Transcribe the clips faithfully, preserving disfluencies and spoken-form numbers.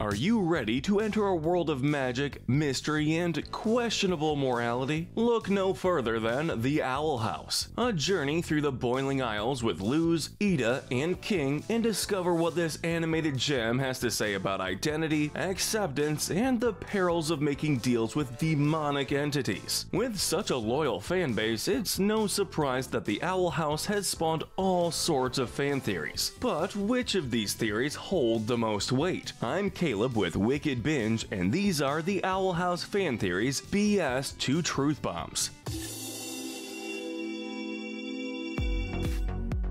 Are you ready to enter a world of magic, mystery, and questionable morality? Look no further than The Owl House, a journey through the Boiling Isles with Luz, Eda, and King, and discover what this animated gem has to say about identity, acceptance, and the perils of making deals with demonic entities. With such a loyal fan base, it's no surprise that The Owl House has spawned all sorts of fan theories. But which of these theories hold the most weight? I'm Caleb with Wicked Binge, and these are the Owl House fan theories, B S to Truth Bombs.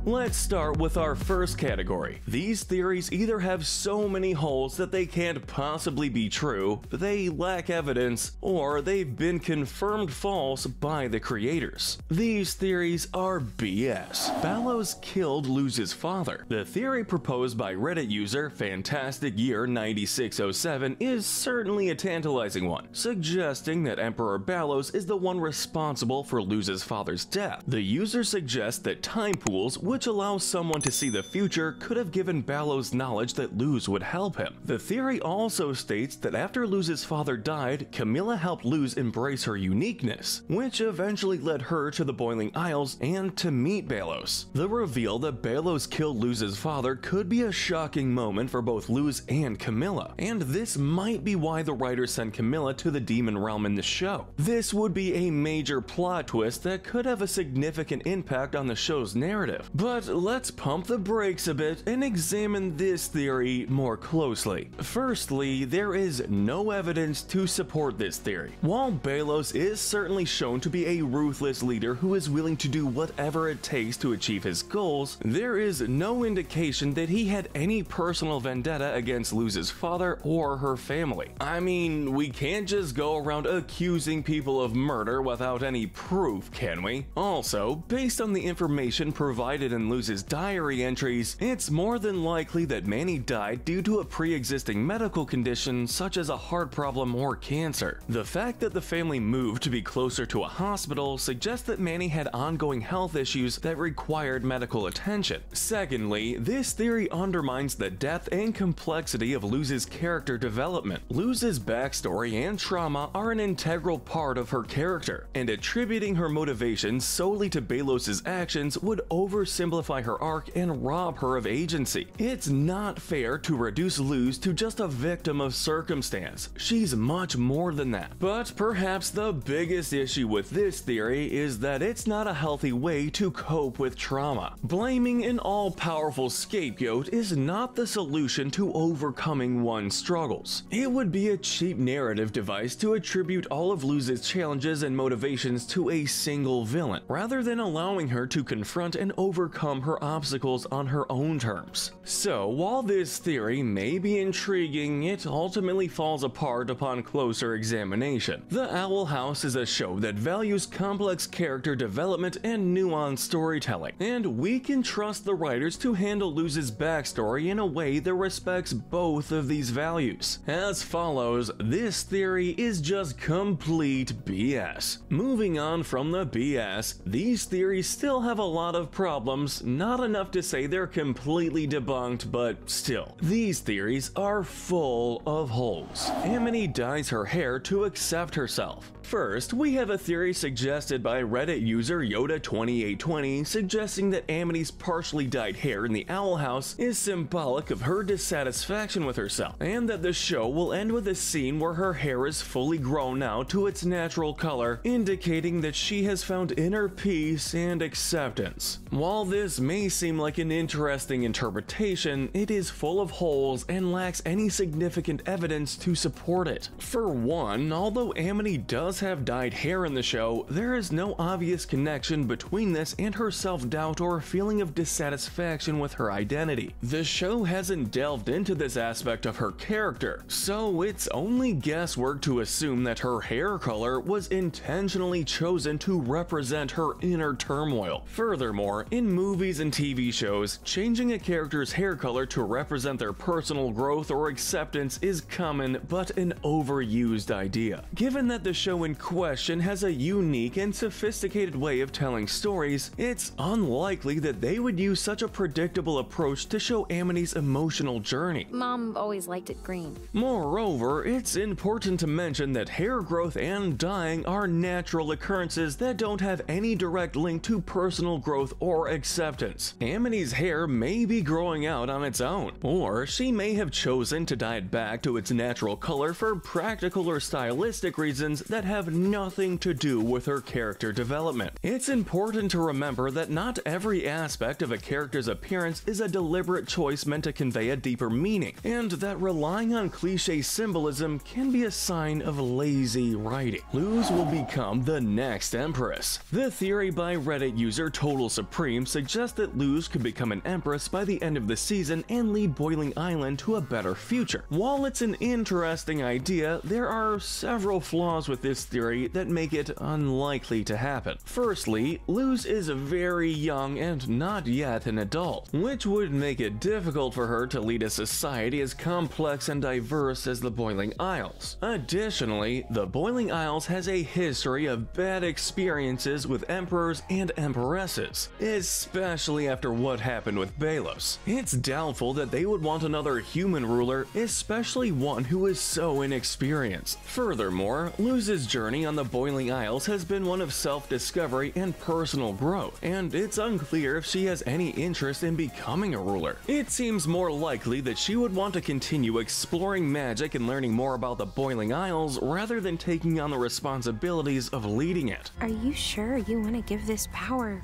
Let's start with our first category. These theories either have so many holes that they can't possibly be true, they lack evidence, or they've been confirmed false by the creators. These theories are B S. Ballos killed Luz's father. The theory proposed by Reddit user Fantastic Year ninety-six oh seven is certainly a tantalizing one, suggesting that Emperor Ballos is the one responsible for Luz's father's death. The user suggests that time pools, which allows someone to see the future, could have given Ballos knowledge that Luz would help him. The theory also states that after Luz's father died, Camilla helped Luz embrace her uniqueness, which eventually led her to the Boiling Isles and to meet Ballos. The reveal that Ballos killed Luz's father could be a shocking moment for both Luz and Camilla, and this might be why the writers sent Camilla to the demon realm in the show. This would be a major plot twist that could have a significant impact on the show's narrative. But let's pump the brakes a bit and examine this theory more closely. Firstly, there is no evidence to support this theory. While Ballos is certainly shown to be a ruthless leader who is willing to do whatever it takes to achieve his goals, there is no indication that he had any personal vendetta against Luz's father or her family. I mean, we can't just go around accusing people of murder without any proof, can we? Also, based on the information provided and Luz's diary entries, it's more than likely that Manny died due to a pre-existing medical condition such as a heart problem or cancer. The fact that the family moved to be closer to a hospital suggests that Manny had ongoing health issues that required medical attention. Secondly, this theory undermines the depth and complexity of Luz's character development. Luz's backstory and trauma are an integral part of her character, and attributing her motivations solely to Balos's actions would oversimplify simplify her arc and rob her of agency. It's not fair to reduce Luz to just a victim of circumstance. She's much more than that. But perhaps the biggest issue with this theory is that it's not a healthy way to cope with trauma. Blaming an all-powerful scapegoat is not the solution to overcoming one's struggles. It would be a cheap narrative device to attribute all of Luz's challenges and motivations to a single villain, rather than allowing her to confront and overcome overcome her obstacles on her own terms. So, while this theory may be intriguing, it ultimately falls apart upon closer examination. The Owl House is a show that values complex character development and nuanced storytelling, and we can trust the writers to handle Luz's backstory in a way that respects both of these values. As follows, this theory is just complete B S. Moving on from the B S, these theories still have a lot of problems. Not enough to say they're completely debunked, but still, these theories are full of holes. Amity dyes her hair to accept herself. First, we have a theory suggested by Reddit user Yoda twenty-eight twenty suggesting that Amity's partially dyed hair in the Owl House is symbolic of her dissatisfaction with herself, and that the show will end with a scene where her hair is fully grown out to its natural color, indicating that she has found inner peace and acceptance. While this may seem like an interesting interpretation, it is full of holes and lacks any significant evidence to support it. For one, although Amity does have dyed hair in the show, there is no obvious connection between this and her self-doubt or feeling of dissatisfaction with her identity. The show hasn't delved into this aspect of her character, so it's only guesswork to assume that her hair color was intentionally chosen to represent her inner turmoil. Furthermore, in movies and T V shows, changing a character's hair color to represent their personal growth or acceptance is common but an overused idea. Given that the show in question has a unique and sophisticated way of telling stories, it's unlikely that they would use such a predictable approach to show Amity's emotional journey. Mom always liked it green. Moreover, it's important to mention that hair growth and dyeing are natural occurrences that don't have any direct link to personal growth or acceptance. Amity's hair may be growing out on its own, or she may have chosen to dye it back to its natural color for practical or stylistic reasons that have nothing to do with her character development. It's important to remember that not every aspect of a character's appearance is a deliberate choice meant to convey a deeper meaning, and that relying on cliche symbolism can be a sign of lazy writing. Luz will become the next Empress. The theory by Reddit user Total Supreme suggests that Luz could become an Empress by the end of the season and lead Boiling Island to a better future. While it's an interesting idea, there are several flaws with this theory that make it unlikely to happen. Firstly, Luz is very young and not yet an adult, which would make it difficult for her to lead a society as complex and diverse as the Boiling Isles. Additionally, the Boiling Isles has a history of bad experiences with emperors and empresses, especially after what happened with Balos. It's doubtful that they would want another human ruler, especially one who is so inexperienced. Furthermore, Luz's journey on the Boiling Isles has been one of self-discovery and personal growth, and it's unclear if she has any interest in becoming a ruler. It seems more likely that she would want to continue exploring magic and learning more about the Boiling Isles rather than taking on the responsibilities of leading it. Are you sure you want to give this power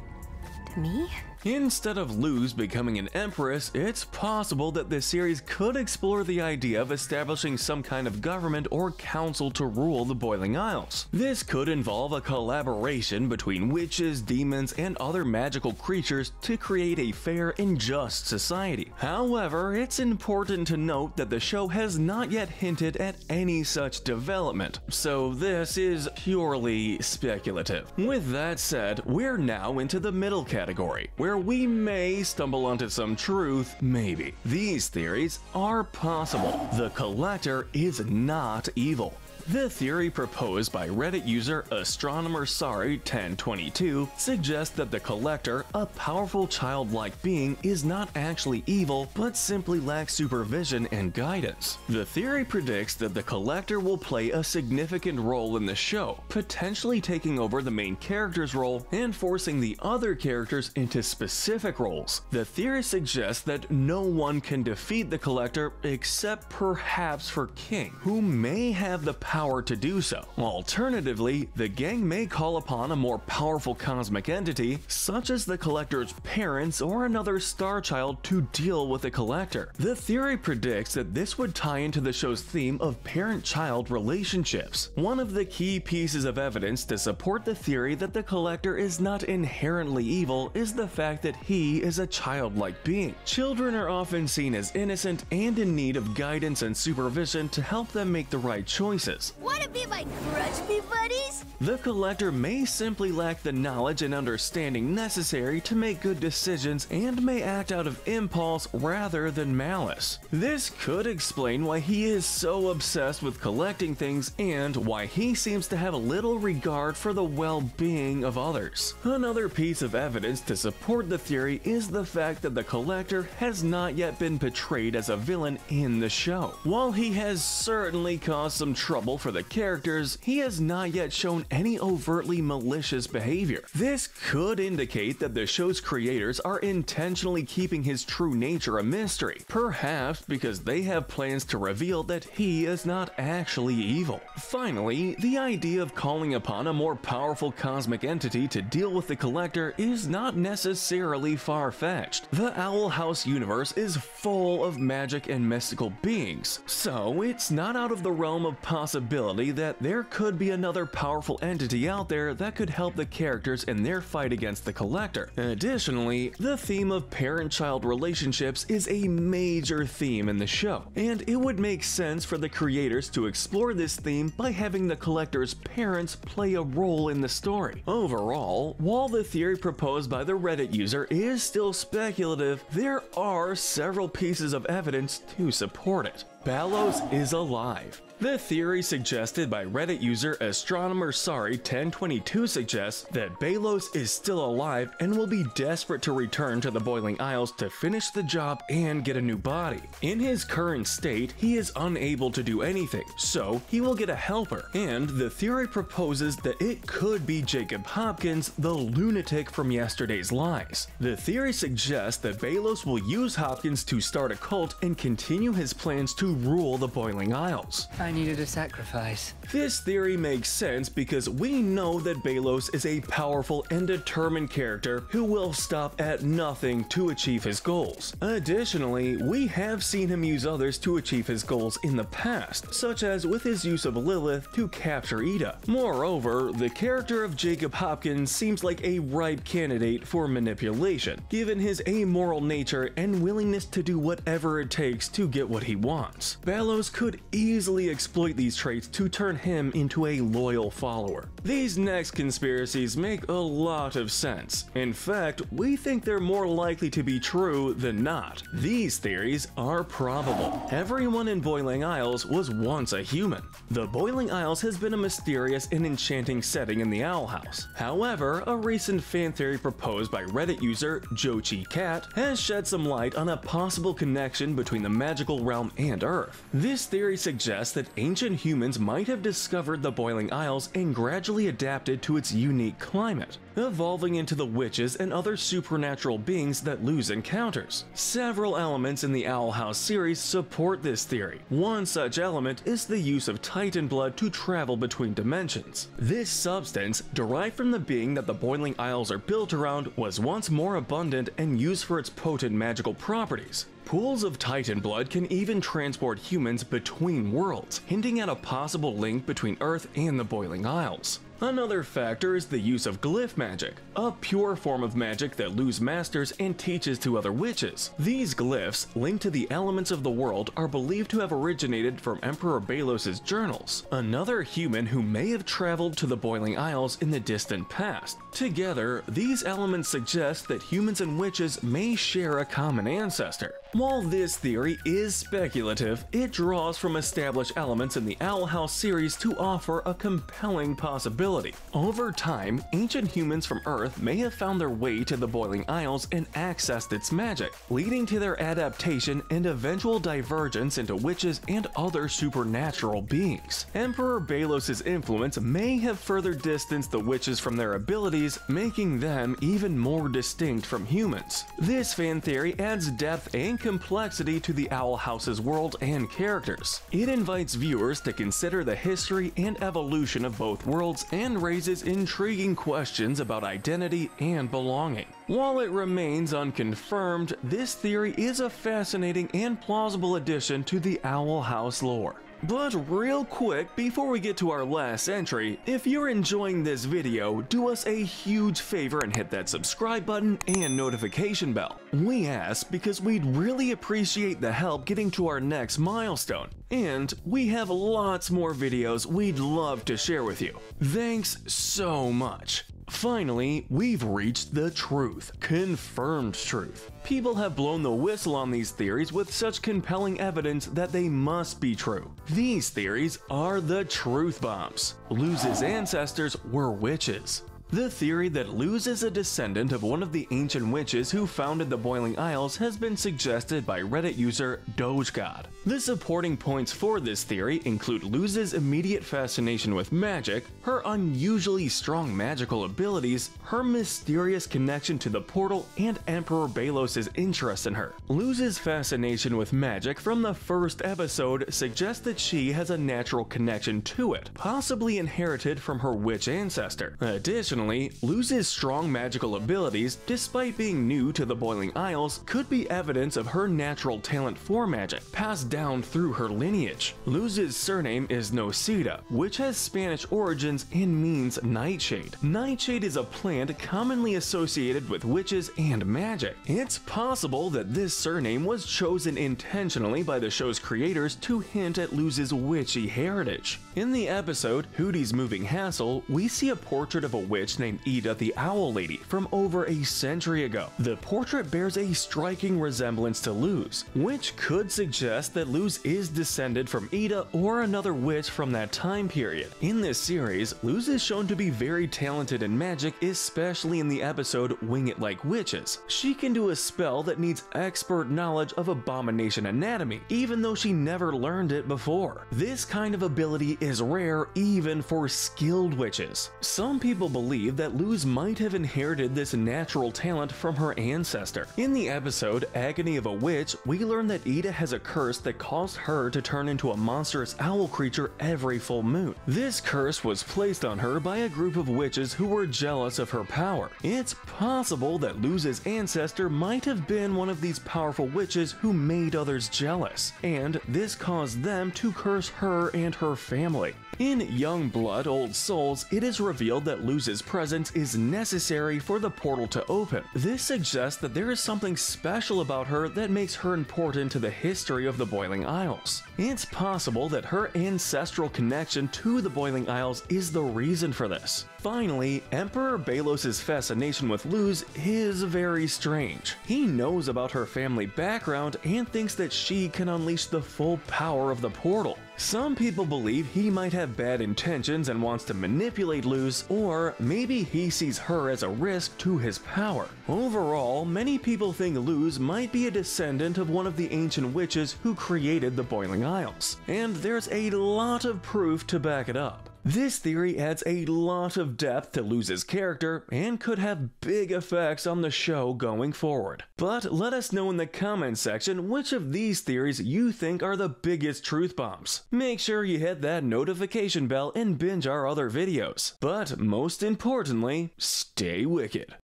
to me? Instead of Luz becoming an empress, it's possible that this series could explore the idea of establishing some kind of government or council to rule the Boiling Isles. This could involve a collaboration between witches, demons, and other magical creatures to create a fair and just society. However, it's important to note that the show has not yet hinted at any such development, so this is purely speculative. With that said, we're now into the middle category, where we may stumble onto some truth, maybe. These theories are possible. The Collector is not evil. The theory proposed by Reddit user Astronomer Sorry ten twenty-two suggests that the Collector, a powerful childlike being, is not actually evil but simply lacks supervision and guidance. The theory predicts that the Collector will play a significant role in the show, potentially taking over the main character's role and forcing the other characters into specific roles. The theory suggests that no one can defeat the Collector except perhaps for King, who may have the power Power to do so. Alternatively, the gang may call upon a more powerful cosmic entity, such as the Collector's parents or another star child, to deal with the Collector. The theory predicts that this would tie into the show's theme of parent-child relationships. One of the key pieces of evidence to support the theory that the Collector is not inherently evil is the fact that he is a childlike being. Children are often seen as innocent and in need of guidance and supervision to help them make the right choices. Wanna be my grudge-me buddies? The Collector may simply lack the knowledge and understanding necessary to make good decisions and may act out of impulse rather than malice. This could explain why he is so obsessed with collecting things and why he seems to have little regard for the well-being of others. Another piece of evidence to support the theory is the fact that the Collector has not yet been portrayed as a villain in the show. While he has certainly caused some trouble for the characters, he has not yet shown any overtly malicious behavior. This could indicate that the show's creators are intentionally keeping his true nature a mystery, perhaps because they have plans to reveal that he is not actually evil. Finally, the idea of calling upon a more powerful cosmic entity to deal with the Collector is not necessarily far-fetched. The Owl House universe is full of magic and mystical beings, so it's not out of the realm of possibility that there could be another powerful entity out there that could help the characters in their fight against the Collector. Additionally, the theme of parent-child relationships is a major theme in the show, and it would make sense for the creators to explore this theme by having the Collector's parents play a role in the story. Overall, while the theory proposed by the Reddit user is still speculative, there are several pieces of evidence to support it. Ballos is alive. The theory suggested by Reddit user Astronomer Sorry ten twenty-two suggests that Ballos is still alive and will be desperate to return to the Boiling Isles to finish the job and get a new body. In his current state, he is unable to do anything, so he will get a helper. And the theory proposes that it could be Jacob Hopkins, the lunatic from Yesterday's Lies. The theory suggests that Ballos will use Hopkins to start a cult and continue his plans to rule the Boiling Isles. I needed a sacrifice. This theory makes sense because we know that Ballos is a powerful and determined character who will stop at nothing to achieve his goals. Additionally, we have seen him use others to achieve his goals in the past, such as with his use of Lilith to capture Eda. Moreover, the character of Jacob Hopkins seems like a ripe candidate for manipulation, given his amoral nature and willingness to do whatever it takes to get what he wants. Ballos could easily exploit these traits to turn him into a loyal follower. These next conspiracies make a lot of sense. In fact, we think they're more likely to be true than not. These theories are probable. Everyone in Boiling Isles was once a human. The Boiling Isles has been a mysterious and enchanting setting in the Owl House. However, a recent fan theory proposed by Reddit user Jochi Cat has shed some light on a possible connection between the magical realm and Earth. This theory suggests that ancient humans might have discovered the Boiling Isles and gradually adapted to its unique climate, evolving into the witches and other supernatural beings that Luz encounters. Several elements in the Owl House series support this theory. One such element is the use of Titan blood to travel between dimensions. This substance, derived from the being that the Boiling Isles are built around, was once more abundant and used for its potent magical properties. Pools of Titan blood can even transport humans between worlds, hinting at a possible link between Earth and the Boiling Isles. Another factor is the use of glyph magic, a pure form of magic that Luz masters and teaches to other witches. These glyphs, linked to the elements of the world, are believed to have originated from Emperor Balos's journals, another human who may have traveled to the Boiling Isles in the distant past. Together, these elements suggest that humans and witches may share a common ancestor. While this theory is speculative, it draws from established elements in the Owl House series to offer a compelling possibility. Over time, ancient humans from Earth may have found their way to the Boiling Isles and accessed its magic, leading to their adaptation and eventual divergence into witches and other supernatural beings. Emperor Balos's influence may have further distanced the witches from their abilities, making them even more distinct from humans. This fan theory adds depth and complexity to the Owl House's world and characters. It invites viewers to consider the history and evolution of both worlds and and raises intriguing questions about identity and belonging. While it remains unconfirmed, this theory is a fascinating and plausible addition to the Owl House lore. But real quick, before we get to our last entry, if you're enjoying this video, do us a huge favor and hit that subscribe button and notification bell. We ask because we'd really appreciate the help getting to our next milestone, and we have lots more videos we'd love to share with you. Thanks so much! Finally, we've reached the truth, confirmed truth. People have blown the whistle on these theories with such compelling evidence that they must be true. These theories are the truth bombs. Luz's ancestors were witches. The theory that Luz is a descendant of one of the ancient witches who founded the Boiling Isles has been suggested by Reddit user DogeGod. The supporting points for this theory include Luz's immediate fascination with magic, her unusually strong magical abilities, her mysterious connection to the portal, and Emperor Balos's interest in her. Luz's fascination with magic from the first episode suggests that she has a natural connection to it, possibly inherited from her witch ancestor. Additionally, Additionally, Luz's strong magical abilities, despite being new to the Boiling Isles, could be evidence of her natural talent for magic, passed down through her lineage. Luz's surname is Nocida, which has Spanish origins and means nightshade. Nightshade is a plant commonly associated with witches and magic. It's possible that this surname was chosen intentionally by the show's creators to hint at Luz's witchy heritage. In the episode Hootie's Moving Hassle, we see a portrait of a witch named Eda the Owl Lady from over a century ago. The portrait bears a striking resemblance to Luz, which could suggest that Luz is descended from Eda or another witch from that time period. In this series, Luz is shown to be very talented in magic, especially in the episode Wing It Like Witches. She can do a spell that needs expert knowledge of abomination anatomy, even though she never learned it before. This kind of ability is rare even for skilled witches. Some people believe that Luz might have inherited this natural talent from her ancestor. In the episode Agony of a Witch, we learn that Eda has a curse that caused her to turn into a monstrous owl creature every full moon. This curse was placed on her by a group of witches who were jealous of her power. It's possible that Luz's ancestor might have been one of these powerful witches who made others jealous, and this caused them to curse her and her family. In Young Blood, Old Souls, it is revealed that Luz's presence is necessary for the portal to open. This suggests that there is something special about her that makes her important to the history of the Boiling Isles. It's possible that her ancestral connection to the Boiling Isles is the reason for this. Finally, Emperor Balos's fascination with Luz is very strange. He knows about her family background and thinks that she can unleash the full power of the portal. Some people believe he might have bad intentions and wants to manipulate Luz, or maybe he sees her as a risk to his power. Overall, many people think Luz might be a descendant of one of the ancient witches who created the Boiling Isles, and there's a lot of proof to back it up. This theory adds a lot of depth to Luz's character and could have big effects on the show going forward. But let us know in the comments section which of these theories you think are the biggest truth bombs. Make sure you hit that notification bell and binge our other videos. But most importantly, stay wicked.